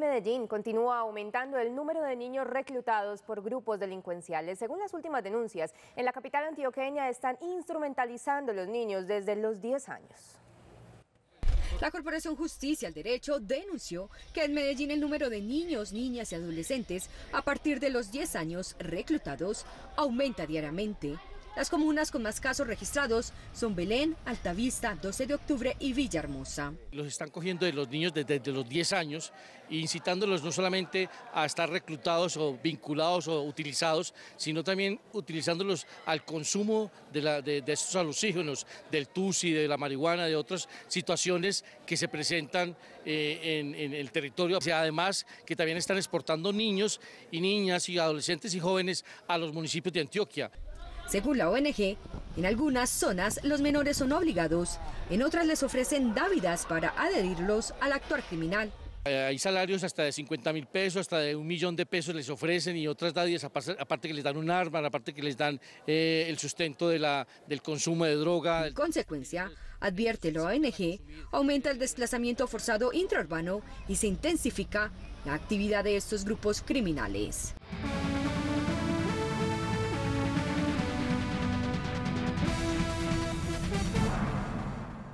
En Medellín continúa aumentando el número de niños reclutados por grupos delincuenciales. Según las últimas denuncias, en la capital antioqueña están instrumentalizando a los niños desde los 10 años. La Corporación Justicia al Derecho denunció que en Medellín el número de niños, niñas y adolescentes a partir de los 10 años reclutados aumenta diariamente. Las comunas con más casos registrados son Belén, Altavista, 12 de octubre y Villahermosa. Los están cogiendo de los niños desde los 10 años, incitándolos no solamente a estar reclutados o vinculados o utilizados, sino también utilizándolos al consumo de estos alucígenos, del tusi, de la marihuana, de otras situaciones que se presentan en el territorio. O sea, además, que también están exportando niños y niñas y adolescentes y jóvenes a los municipios de Antioquia. Según la ONG, en algunas zonas los menores son obligados, en otras les ofrecen dávidas para adherirlos al actuar criminal. Hay salarios hasta de 50.000 pesos, hasta de 1 millón de pesos les ofrecen, y otras dávidas, aparte que les dan un arma, aparte que les dan el sustento del consumo de droga. En consecuencia, advierte la ONG, aumenta el desplazamiento forzado intraurbano y se intensifica la actividad de estos grupos criminales.